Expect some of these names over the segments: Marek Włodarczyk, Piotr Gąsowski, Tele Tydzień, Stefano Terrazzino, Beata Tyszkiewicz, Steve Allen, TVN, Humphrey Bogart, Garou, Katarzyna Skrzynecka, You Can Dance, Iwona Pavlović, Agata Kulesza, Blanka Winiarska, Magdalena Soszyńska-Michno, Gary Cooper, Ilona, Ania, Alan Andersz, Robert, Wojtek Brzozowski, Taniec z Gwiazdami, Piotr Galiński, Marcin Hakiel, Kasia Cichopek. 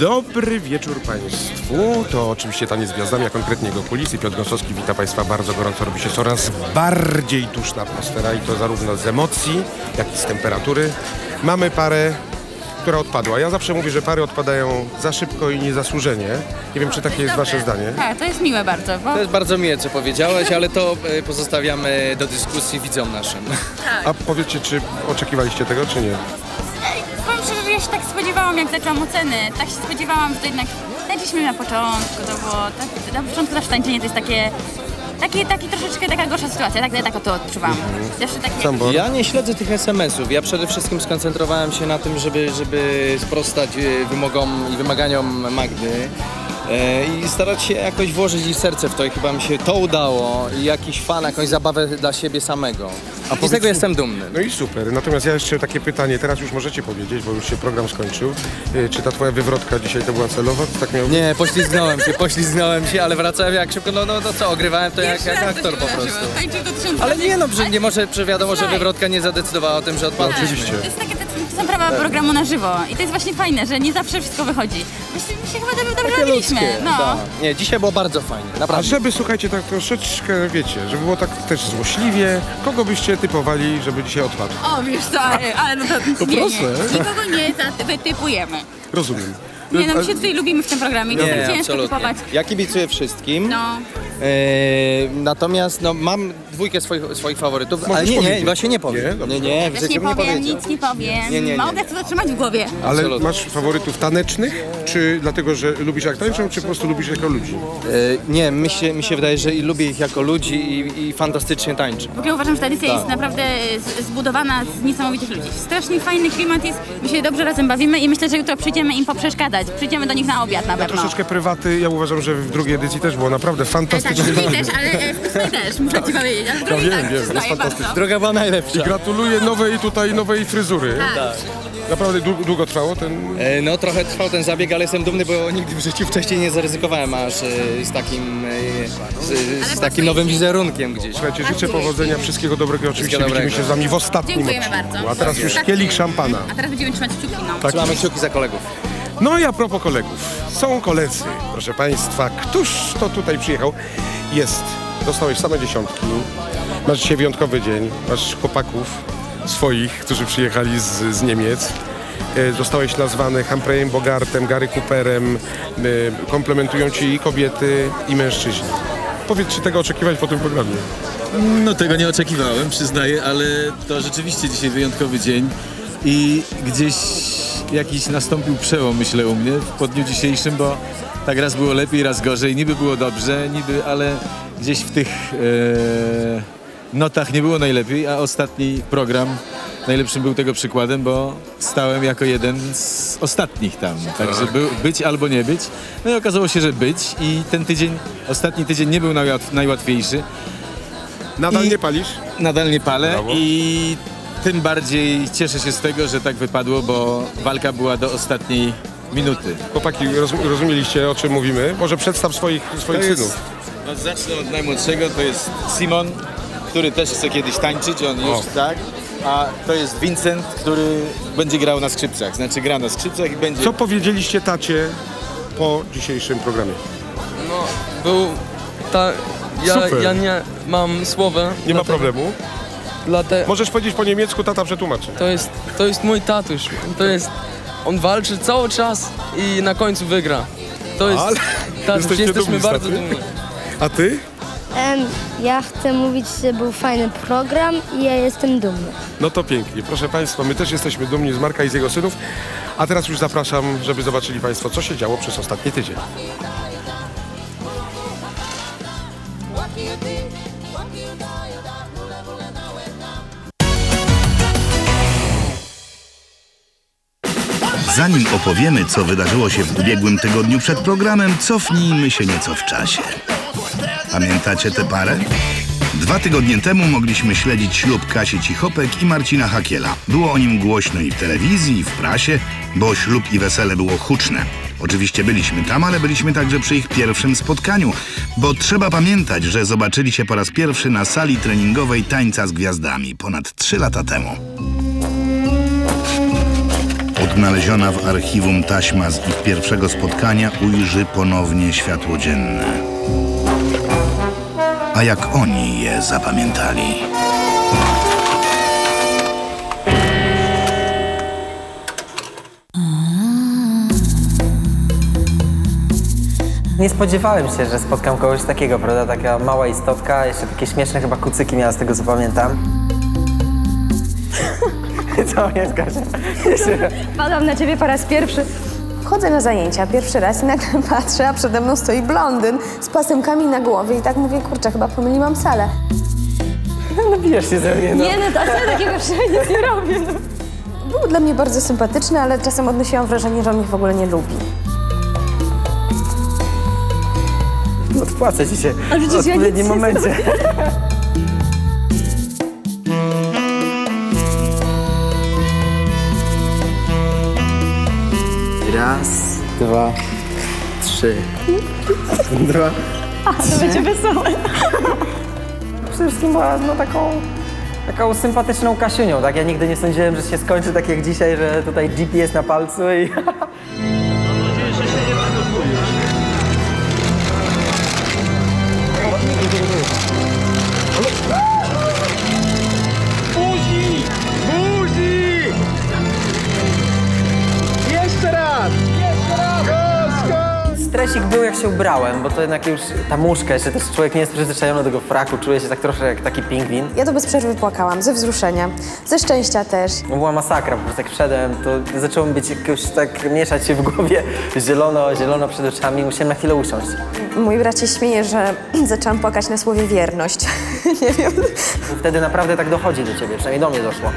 Dobry wieczór Państwu. To oczywiście Taniec z Gwiazdami, a konkretnie jego kulisy. Piotr Gąsowski, wita Państwa bardzo gorąco. Robi się coraz bardziej duszna atmosfera i to zarówno z emocji, jak i z temperatury. Mamy parę, która odpadła. Ja zawsze mówię, że pary odpadają za szybko i niezasłużenie. Nie wiem, czy takie jest Wasze zdanie. Tak, to jest miłe bardzo. Bo... To jest bardzo miłe, co powiedziałeś, ale to pozostawiamy do dyskusji widzom naszym. Tak. A powiedzcie, czy oczekiwaliście tego, czy nie? Powiem szczerze, że ja się tak spodziewałam, jak zaczęłam oceny. Tak się spodziewałam, że to jednak tańczyliśmy na początku. To było tak, na początku zawsze tańczenie to jest takie... Taki troszeczkę taka gorsza sytuacja, tak to odczuwam. Zawsze takie... Ja nie śledzę tych SMS-ów. Ja przede wszystkim skoncentrowałem się na tym, żeby sprostać wymogom i wymaganiom Magdy i starać się jakoś włożyć jej serce w to i chyba mi się to udało i jakiś fan, jakąś zabawę dla siebie samego. A z tego jestem dumny. No i super. Natomiast ja jeszcze takie pytanie, teraz już możecie powiedzieć, bo już się program skończył. Czy ta twoja wywrotka dzisiaj to była celowa? Tak miał... Nie, poślizgnąłem się, ale wracałem jak szybko, no co, ogrywałem to jak aktor po prostu. Ale nie no, nie może, wiadomo, że wywrotka nie zadecydowała o tym, że odpadliśmy. Oczywiście. To są prawa programu na żywo i to jest właśnie fajne, że nie zawsze wszystko wychodzi. Właśnie my się chyba dobrze robiliśmy. No. Nie, dzisiaj było bardzo fajnie, naprawdę. A żeby, słuchajcie, tak troszeczkę, wiecie, żeby było tak też złośliwie, kogo byście typowali, żeby dzisiaj odpadł? O, wiesz co, ale no to nikogo nie typujemy. Rozumiem. Nie, my się tutaj lubimy w tym programie, nie jest ciężko typować. Ja kibicuję wszystkim. No. Natomiast no, mam dwójkę swoich faworytów, ale nie, właśnie nie powiem. Nie, w życiu nie powiem. Nic nie powiem. Mogę to zatrzymać w głowie. Ale masz faworytów tanecznych? Czy dlatego, że lubisz jak tańczą, czy po prostu lubisz jako ludzi? Nie, mi się wydaje, że lubię ich jako ludzi i fantastycznie tańczę. W ogóle uważam, że ta edycja jest naprawdę zbudowana z niesamowitych ludzi. Strasznie fajny klimat jest, my się dobrze razem bawimy i myślę, że jutro przyjdziemy im poprzeszkadzać. Przyjdziemy do nich na obiad na pewno. Troszeczkę prywaty, ja uważam, że w drugiej edycji też było naprawdę fantastyczne. Tak, drugiej też, ale w ósmej też, muszę ci powiedzieć. No wiem, droga była najlepsza. I gratuluję nowej fryzury. Tak. Naprawdę długo trwało ten... No trochę trwał ten zabieg, ale jestem dumny, bo nigdy w życiu wcześniej nie zaryzykowałem aż z takim nowym wizerunkiem gdzieś. Słuchajcie, życzę powodzenia, wszystkiego dobrego, oczywiście widzimy się z wami w ostatnim odcinku. A teraz już kielich szampana. A teraz będziemy trzymać kciuki. Tak. Trzymamy kciuki za kolegów. No i a propos kolegów, są koledzy, proszę Państwa, któż to tutaj przyjechał? Dostałeś same dziesiątki, masz dzisiaj wyjątkowy dzień, masz chłopaków swoich, którzy przyjechali z Niemiec. Zostałeś nazwany Humphreyem Bogartem, Gary Cooperem, komplementują ci i kobiety, i mężczyźni. Powiedz, czy tego oczekiwać po tym programie? No tego nie oczekiwałem, przyznaję, ale to rzeczywiście dzisiaj wyjątkowy dzień i gdzieś jakiś nastąpił przełom, myślę, u mnie po dniu dzisiejszym, bo tak raz było lepiej, raz gorzej, niby było dobrze, ale gdzieś w tych notach nie było najlepiej, a ostatni program najlepszym był tego przykładem, bo stałem jako jeden z ostatnich tam. Także być albo nie być. No i okazało się, że być i ten tydzień, ostatni tydzień nie był najłatwiejszy. Nadal nie palisz? Nadal nie palę. Brawo. I tym bardziej cieszę się z tego, że tak wypadło, bo walka była do ostatniej minuty. Chłopaki, rozumieliście, o czym mówimy? Może przedstaw swoich synów. No, zacznę od najmłodszego, to jest Simon, który też chce kiedyś tańczyć, tak. A to jest Vincent, który będzie grał na skrzypcach, znaczy gra na skrzypcach i będzie... Co powiedzieliście tacie po dzisiejszym programie? No, ja nie mam słowa. Nie ma problemu. Możesz powiedzieć po niemiecku, tata przetłumaczy. To jest mój tatuś, on walczy cały czas i na końcu wygra. Jesteśmy bardzo dumni. A ty? Ja chcę mówić, że był fajny program i ja jestem dumny. No to pięknie. Proszę Państwa, my też jesteśmy dumni z Marka i z jego synów. A teraz już zapraszam, żeby zobaczyli Państwo, co się działo przez ostatni tydzień. Zanim opowiemy, co wydarzyło się w ubiegłym tygodniu przed programem, cofnijmy się nieco w czasie. Pamiętacie tę parę? 2 tygodnie temu mogliśmy śledzić ślub Kasi Cichopek i Marcina Hakiela. Było o nim głośno i w telewizji, i w prasie, bo ślub i wesele było huczne. Oczywiście byliśmy tam, ale byliśmy także przy ich pierwszym spotkaniu, bo trzeba pamiętać, że zobaczyli się po raz pierwszy na sali treningowej Tańca z Gwiazdami ponad 3 lata temu. Odnaleziona w archiwum taśma z ich pierwszego spotkania ujrzy ponownie światło dzienne. A jak oni je zapamiętali? Nie spodziewałem się, że spotkam kogoś takiego, prawda? Taka mała istotka, jeszcze takie śmieszne chyba kucyki miała, z tego co pamiętam. Co jest, Kasia? Padłam na ciebie po raz pierwszy. Chodzę na zajęcia pierwszy raz i nagle patrzę, a przede mną stoi blondyn z pasemkami na głowie i tak mówię, kurczę, chyba pomyliłam salę. No bijesz się ze mnie, no. Nie, no to ja takiego nic nie robię, no. Był dla mnie bardzo sympatyczny, ale czasem odnosiłam wrażenie, że on mnie w ogóle nie lubi. Odpłacę ci się w odpowiednim momencie. Raz, dwa, trzy. Dwa. A, to będzie wesołe. Przede wszystkim była no, taką sympatyczną Kasiunią, tak? Ja nigdy nie sądziłem, że się skończy tak jak dzisiaj, że tutaj GPS na palcu i... Stresik był, jak się ubrałem, bo to jednak już ta muszka, jeszcze też człowiek nie jest przyzwyczajony do tego fraku, czuje się tak trochę jak taki pingwin. Ja to bez przerwy płakałam, ze wzruszenia, ze szczęścia też. Była masakra, po prostu jak wszedłem, to zaczęło mi być jakoś tak, mieszać się w głowie, zielono przed oczami, musiałem na chwilę usiąść. Mój brat się śmieje, że zaczęłam płakać na słowie wierność, nie wiem. Wtedy naprawdę tak dochodzi do ciebie, przynajmniej do mnie doszło.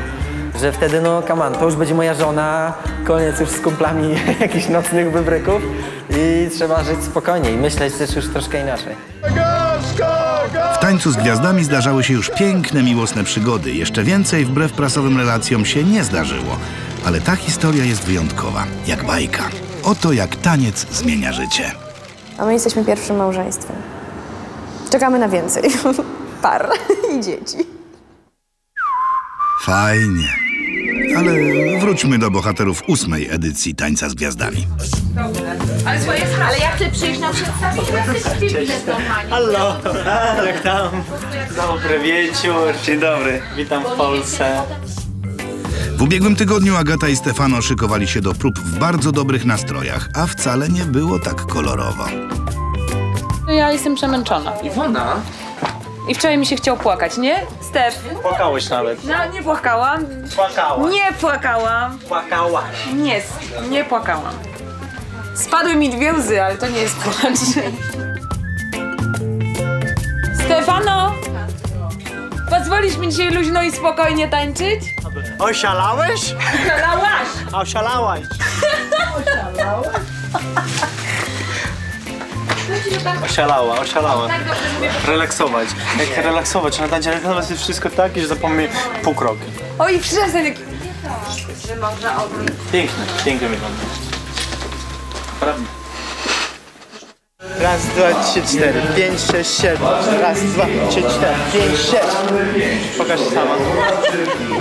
Że wtedy, no come on, to już będzie moja żona, koniec już z kumplami jakichś nocnych wybryków i trzeba żyć spokojnie i myśleć też już troszkę inaczej. W Tańcu z Gwiazdami zdarzały się już piękne, miłosne przygody. Jeszcze więcej wbrew prasowym relacjom się nie zdarzyło. Ale ta historia jest wyjątkowa, jak bajka. Oto jak taniec zmienia życie. A my jesteśmy pierwszym małżeństwem. Czekamy na więcej par i dzieci. Fajnie. Ale wróćmy do bohaterów 8. edycji Tańca z Gwiazdami. Ale ja chcę przyjść na przedstawienie. Cześć. Hallo. Jak tam? Dobry wieczór. Dzień dobry. Witam w Polsce. W ubiegłym tygodniu Agata i Stefano szykowali się do prób w bardzo dobrych nastrojach, a wcale nie było tak kolorowo. Ja jestem przemęczona. Iwona? I wczoraj mi się chciał płakać, nie? Stef? Płakałeś nawet. No, nie płakałam. Płakałam. Nie płakałam. Płakałaś. Nie płakałam. Spadły mi dwie łzy, ale to nie jest płacz. Stefano! Pozwolisz mi dzisiaj luźno i spokojnie tańczyć? Oszalałeś? Oszalałaś. Oszalałaś. Oszalałaś. Oszalała. Relaksować. Jak relaksować, na tańcu relaksować jest wszystko takie, że zapomnij pół kroku. Oj, przestań! Piękne wygląda. Prawda. Raz, dwa, trzy, cztery, pięć, sześć, siedem. Raz, dwa, trzy, cztery, pięć, sześć. Pokaż się sama.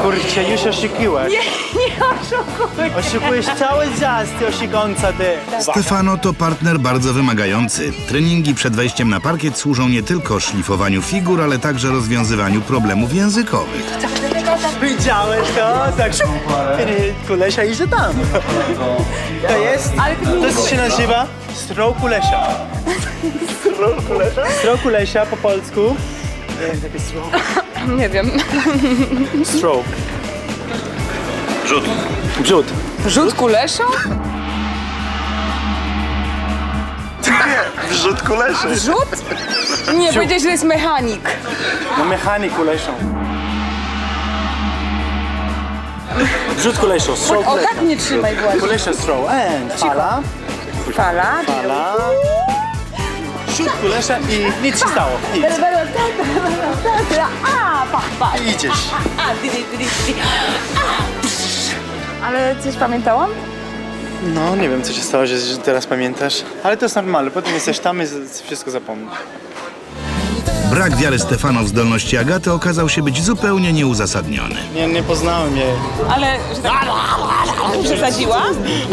Kurczę, już oszukiłaś. Nie oszukuję. Oszukujesz cały czas, ty osikąca, ty. Stefano to partner bardzo wymagający. Treningi przed wejściem na parkiet służą nie tylko szlifowaniu figur, ale także rozwiązywaniu problemów językowych. Widziałeś to? Tak, Kulesia idzie tam. To się nazywa stroke Kulesia. Stroke Kulesia po polsku. Nie wiem. Stroke. Rzut Kulesza? Nie, wrzut Kuleszy. Wrzut? Nie, powiedziałeś, że jest mechanik. No mechanik Kulesza. Wrzut Kulesza, stroke Kulesza. O tak nie trzymaj właśnie. Kulesza stroke. Fala. Fala. Wrzut Kulesza i nic się stało. I idziesz. Ale coś pamiętałam? No, nie wiem, co się stało, że teraz pamiętasz. Ale to jest normalne, potem jesteś tam i wszystko zapomnisz. Brak wiary Stefana w zdolności Agaty okazał się być zupełnie nieuzasadniony. Nie poznałem jej. Ale przesadziła?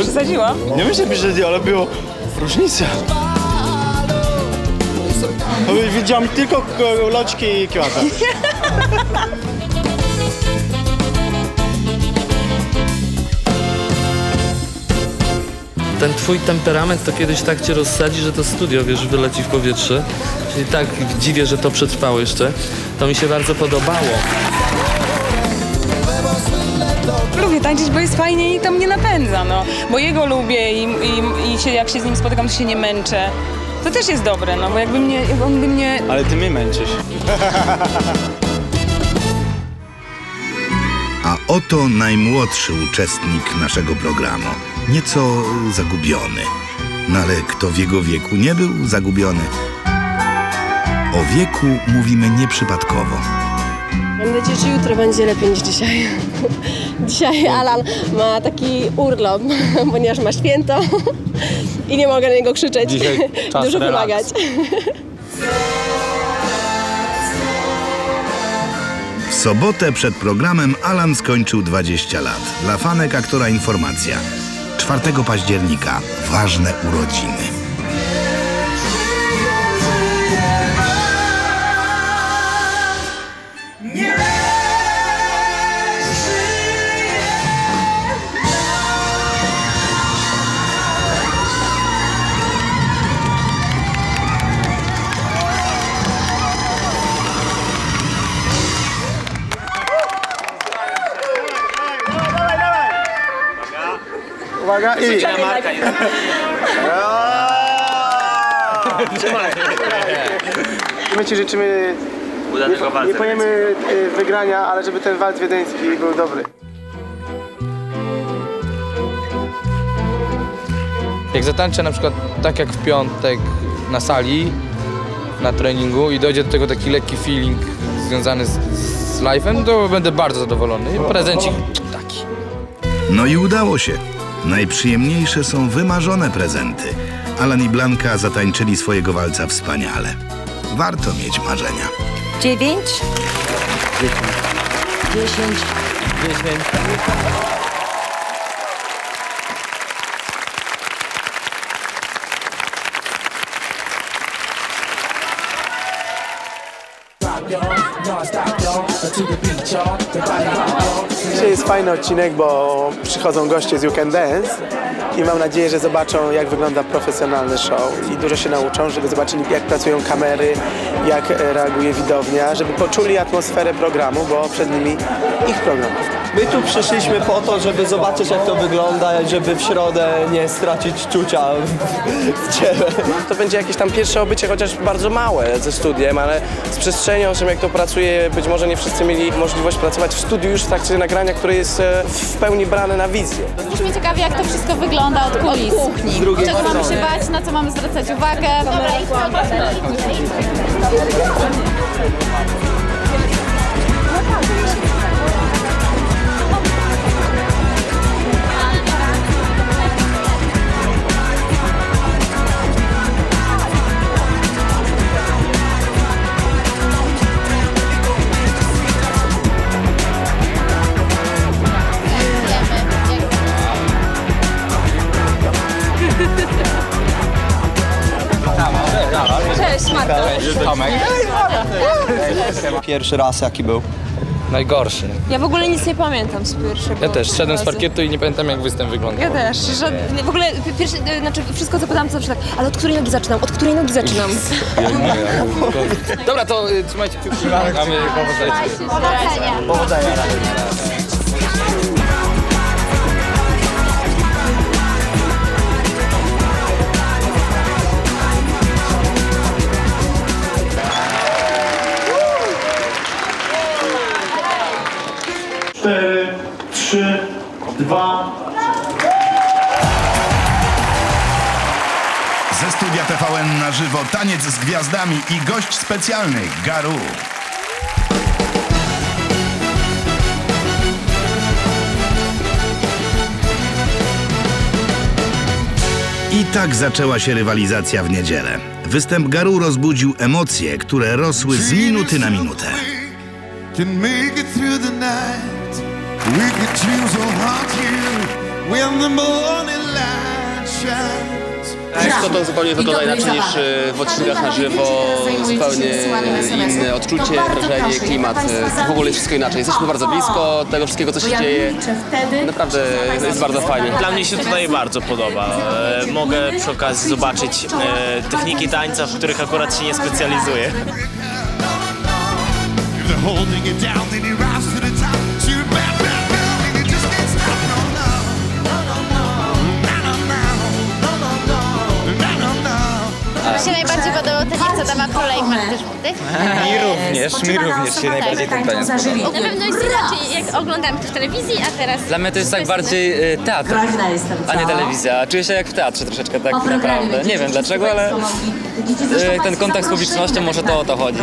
Przesadziła? Nie myślę, że przesadziła, ale było różnica. Widziałam tylko loczki i kwiaty. Ten twój temperament to kiedyś tak cię rozsadzi, że to studio, wiesz, wyleci w powietrze. Czyli tak dziwię, że to przetrwało jeszcze. To mi się bardzo podobało. Lubię tańczyć, bo jest fajnie i to mnie napędza, no. Bo jego lubię i jak się z nim spotykam, to się nie męczę. To też jest dobre, no, bo jakby mnie... Ale ty mnie męczysz. A oto najmłodszy uczestnik naszego programu. Nieco zagubiony. No ale kto w jego wieku nie był zagubiony? O wieku mówimy nieprzypadkowo. Mam nadzieję, że jutro będzie lepiej niż dzisiaj. Dzisiaj Alan ma taki urlop, ponieważ ma święto i nie mogę na niego krzyczeć. Dzisiaj czas dużo relaks. Pomagać. W sobotę przed programem Alan skończył 20 lat. Dla fanek aktora informacja. 4 października. Ważne urodziny. Uwaga i... Marka jest. My ci życzymy... Nie pojemy wygrania, ale żeby ten walc wiedeński był dobry. Jak zatańczę na przykład tak jak w piątek na sali, na treningu i dojdzie do tego taki lekki feeling związany z live'em, to będę bardzo zadowolony. I prezencik taki. No i udało się. Najprzyjemniejsze są wymarzone prezenty. Alan i Blanka zatańczyli swojego walca wspaniale. Warto mieć marzenia. 9 10 10 10. Dzisiaj jest fajny odcinek, bo przychodzą goście z You Can Dance i mam nadzieję, że zobaczą, jak wygląda profesjonalny show i dużo się nauczą, żeby zobaczyli, jak pracują kamery, jak reaguje widownia, żeby poczuli atmosferę programu, bo przed nimi ich program. My tu przyszliśmy po to, żeby zobaczyć, jak to wygląda, żeby w środę nie stracić czucia w ciele. To będzie jakieś tam pierwsze obycie, chociaż bardzo małe ze studiem, ale z przestrzenią, z tym, jak to pracuje, być może nie wszyscy mieli możliwość pracować w studiu już w trakcie nagrania, które jest w pełni brane na wizję. Już mnie ciekawi, jak to wszystko wygląda od kulis. Od kuchni. Czego mamy się bać, na co mamy zwracać uwagę. Dobra, pierwszy raz jaki był? Najgorszy. Ja w ogóle nic nie pamiętam z pierwszego. Ja też, szedłem z parkietu i nie pamiętam, jak występ wyglądał. Ja też, w ogóle pierwszy, znaczy wszystko co pytałam, co tak, ale od której nogi zaczynam? Od której nogi zaczynam? Dobra, to trzymajcie kciuki. Mamy powodzenia. Ze studia TVN na żywo Taniec z Gwiazdami i gość specjalny Garou. I tak zaczęła się rywalizacja w niedzielę. Występ Garou rozbudził emocje, które rosły z minuty na minutę. Jest to zupełnie wygląda inaczej niż w odcinkach na żywo, zupełnie inne odczucie, wrażenie, klimat, w ogóle wszystko inaczej. Jesteśmy bardzo blisko tego wszystkiego, co się dzieje, naprawdę jest bardzo fajnie. Dla mnie się tutaj bardzo podoba. Mogę przy okazji zobaczyć techniki tańca, w których akurat się nie specjalizuję. Mi się najbardziej podobało to, nie co dama kolej też. Mi również się najbardziej ten taniec podobał. Na pewno jest inaczej, jak oglądamy to w telewizji, a teraz... Dla mnie to jest tak bardziej teatr, a nie telewizja. Czuję się jak w teatrze troszeczkę tak naprawdę. Nie wiem dlaczego, ale ten kontakt z publicznością, może to o to chodzi.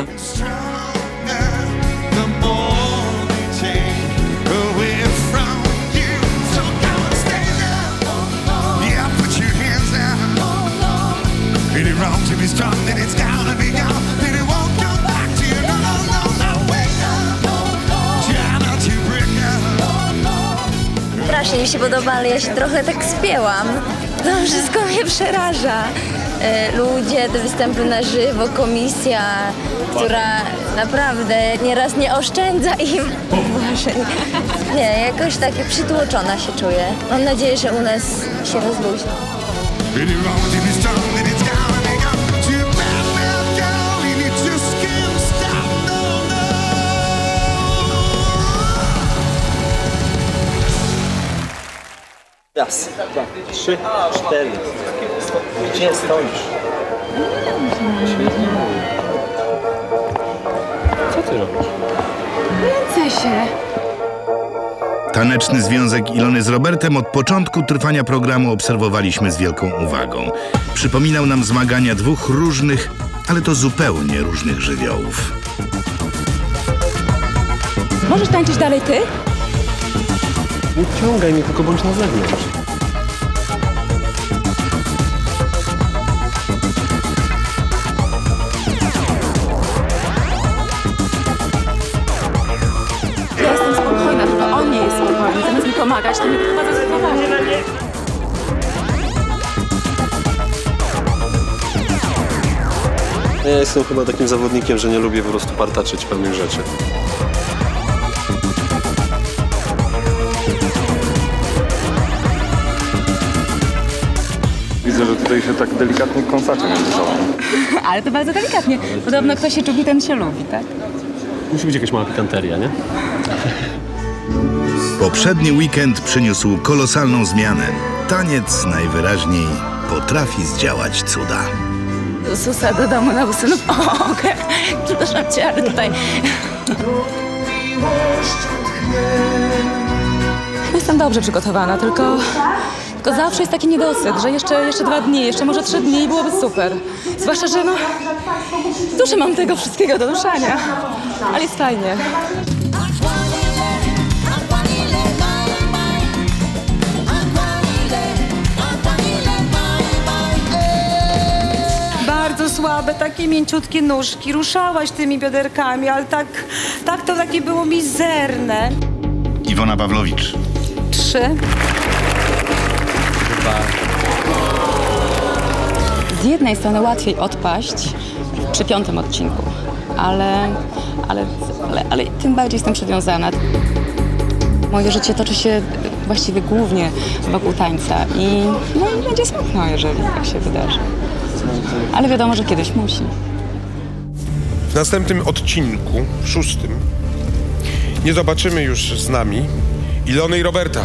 Strasznie mi się podoba, ale ja się trochę tak spięłam. To wszystko mnie przeraża. Ludzie, te występy na żywo, komisja, która naprawdę nieraz nie oszczędza im uważań. Nie, jakoś takie przytłoczona się czuję. Mam nadzieję, że u nas się rozluźni. Raz, dwa, trzy, cztery. Gdzie stoisz? Co ty robisz? Kręcę się. Taneczny związek Ilony z Robertem od początku trwania programu obserwowaliśmy z wielką uwagą. Przypominał nam zmagania dwóch różnych, ale to zupełnie różnych żywiołów. Możesz tańczyć dalej ty? Nie wciągaj mnie, tylko bądź na zewnątrz. Ja jestem spokojna, tylko on nie jest spokojny. Zamiast mi pomagać, to mnie prowadza do poważnie. Ja jestem chyba takim zawodnikiem, że nie lubię po prostu partaczyć pewnych rzeczy. Widzę, że tutaj się tak delikatnie kąsacie między sobą. Ale to bardzo delikatnie. Podobno kto się czubi, ten się lubi, tak? Musi być jakaś mała pikanteria, nie? Poprzedni weekend przyniósł kolosalną zmianę. Taniec najwyraźniej potrafi zdziałać cuda. Susa do domu na usynów. O, okej. Przepraszam cię, ale tutaj... Jestem dobrze przygotowana, tylko zawsze jest taki niedosyt, że jeszcze 2 dni, jeszcze może 3 dni i byłoby super. Zwłaszcza, że no, dużo mam tego wszystkiego do ruszania, ale jest fajnie. Bardzo słabe, takie mięciutkie nóżki, ruszałaś tymi bioderkami, ale tak to takie było mizerne. Iwona Pavlović. 3. Z jednej strony łatwiej odpaść przy 5. odcinku, ale tym bardziej jestem przywiązana. Moje życie toczy się właściwie głównie wokół tańca i no, będzie smutno, jeżeli tak się wydarzy. Ale wiadomo, że kiedyś musi. W następnym odcinku, 6, nie zobaczymy już z nami Ilony i Roberta.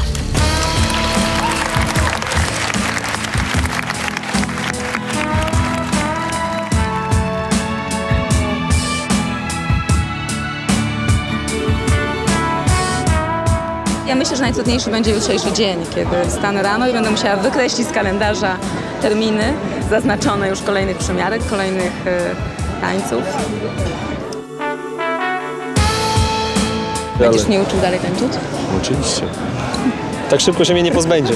Ja myślę, że najtrudniejszy będzie jutrzejszy dzień, kiedy wstanę rano i będę musiała wykreślić z kalendarza terminy zaznaczone już kolejnych przymiarek, kolejnych tańców. Będziesz mnie uczył dalej tańczyć? Oczywiście. Tak szybko się mnie nie pozbędzie.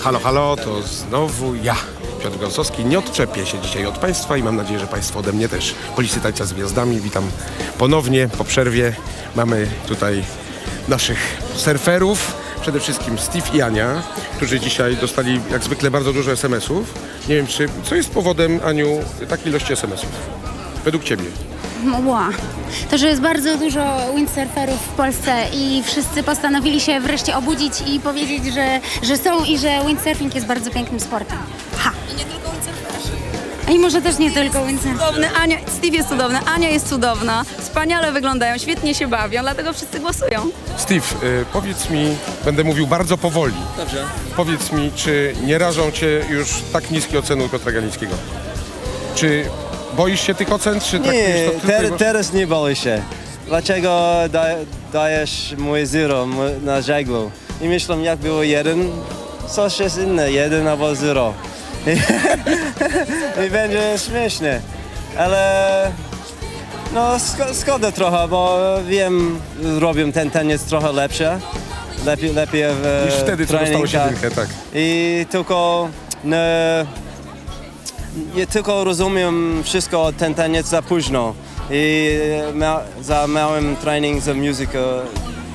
Halo, halo, to znowu ja, Piotr Gąsowski. Nie odczepię się dzisiaj od Państwa i mam nadzieję, że Państwo ode mnie też. Policy Tańca z Gwiazdami. Witam ponownie po przerwie. Mamy tutaj naszych surferów. Przede wszystkim Steve i Ania, którzy dzisiaj dostali jak zwykle bardzo dużo SMS-ów. Nie wiem, co jest powodem, Aniu, takiej ilości SMS-ów? Według Ciebie? Wow. To, że jest bardzo dużo windsurferów w Polsce i wszyscy postanowili się wreszcie obudzić i powiedzieć, że są i że windsurfing jest bardzo pięknym sportem. Ha! I nie tylko windsurferzy. I może też nie tylko windsurferzy. Steve jest cudowny, Ania jest cudowna, wspaniale wyglądają, świetnie się bawią, dlatego wszyscy głosują. Steve, powiedz mi, będę mówił bardzo powoli. Dobrze. Powiedz mi, czy nie rażą Cię już tak niskie oceny Piotra Galińskiego? Czy... Boisz się tych ocen, czy tak? Nie, teraz nie boję się. Dlaczego dajesz mój zero na żeglu? I myślę, jak było jeden, coś jest inne, jeden albo zero. I będzie śmieszne. Ale no, szkoda trochę, bo wiem, robię ten taniec trochę lepiej w niż wtedy, co dostało się jedynkę, tak. I tylko... No, ja tylko rozumiem wszystko, ten taniec za późno i za małym trening, za muzykę,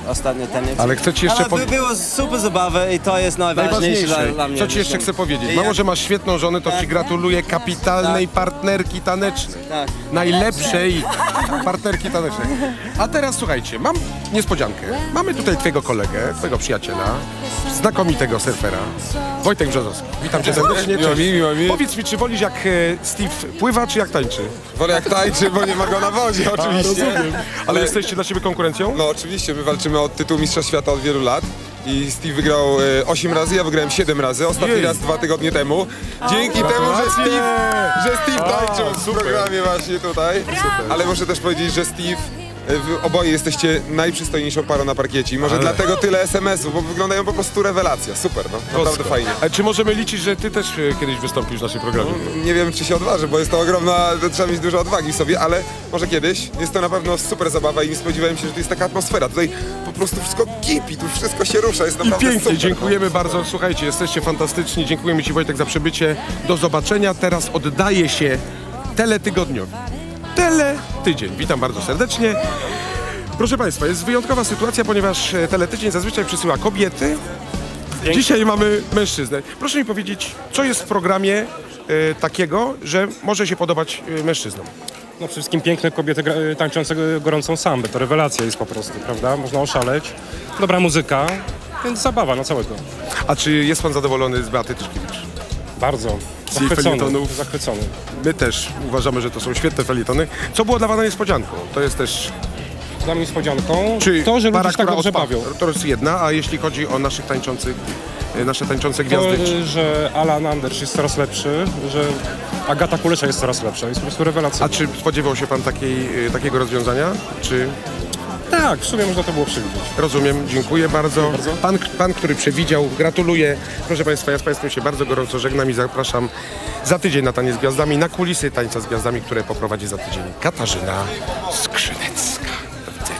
ostatni taniec. Ale chcę Ci jeszcze powiedzieć... Było super zabawę i to jest najważniejsze dla mnie. Co Ci jeszcze chcę powiedzieć? Mimo, że masz świetną żonę, to Ci gratuluję kapitalnej partnerki tanecznej. Tak. Najlepszej partnerki tanecznej. A teraz słuchajcie, mam niespodziankę. Mamy tutaj Twojego kolegę, Twojego przyjaciela, znakomitego surfera, Wojtek Brzozowski. Witam Cię serdecznie. Miło mi. Powiedz mi, czy wolisz, jak Steve pływa, czy jak tańczy? Wolę jak tańczy, bo nie ma go na wodzie, oczywiście. Ale jesteście dla siebie konkurencją? No oczywiście, my walczymy o tytuł Mistrza Świata od wielu lat i Steve wygrał 8 razy, ja wygrałem 7 razy, ostatni raz 2 tygodnie temu. Dzięki temu, że Steve tańczył w programie właśnie tutaj. Super. Ale muszę też powiedzieć, że Steve... Wy oboje jesteście najprzystojniejszą parą na parkiecie i może dlatego tyle SMS-ów, bo wyglądają po prostu rewelacja. Super, no. Naprawdę fajnie. A czy możemy liczyć, że ty też kiedyś wystąpisz w naszym programie? No, nie wiem, czy się odważy, bo jest to ogromna... Trzeba mieć dużo odwagi w sobie, ale może kiedyś. Jest to na pewno super zabawa i nie spodziewałem się, że to jest taka atmosfera. Tutaj po prostu wszystko kipi, tu wszystko się rusza. Jest naprawdę pięknie, super. Dziękujemy bardzo. Słuchajcie, jesteście fantastyczni. Dziękujemy Ci, Wojtek, za przybycie. Do zobaczenia. Teraz oddaję się teletygodniowi. Tele Tydzień. Witam bardzo serdecznie. Proszę Państwa, jest wyjątkowa sytuacja, ponieważ Tele Tydzień zazwyczaj przysyła kobiety. Dzisiaj mamy mężczyznę. Proszę mi powiedzieć, co jest w programie takiego, że może się podobać mężczyznom? No przede wszystkim piękne kobiety tańczące gorącą sambę. To rewelacja jest po prostu, prawda? Można oszaleć. Dobra muzyka, więc zabawa na całego. A czy jest Pan zadowolony z Beaty Tyszkiewicz? Bardzo. Zachwycony. My też uważamy, że to są świetne felietony. Co było dla Pana niespodzianką? To jest też... Dla mnie niespodzianką to, że ludzie się tak dobrze bawią. To jest jedna, a jeśli chodzi o naszych tańczących, nasze tańczące gwiazdy? To, że Alan Andersz jest coraz lepszy, że Agata Kulesza jest coraz lepsza. Jest po prostu rewelacja. A czy spodziewał się Pan takiego rozwiązania? Czy... Tak, w sumie można to było przewidzieć. Rozumiem, dziękuję bardzo. Pan, który przewidział, gratuluję. Proszę Państwa, ja z Państwem się bardzo gorąco żegnam i zapraszam za tydzień na Taniec z Gwiazdami, na kulisy Tańca z Gwiazdami, które poprowadzi za tydzień Katarzyna Skrzynecka. Do widzenia.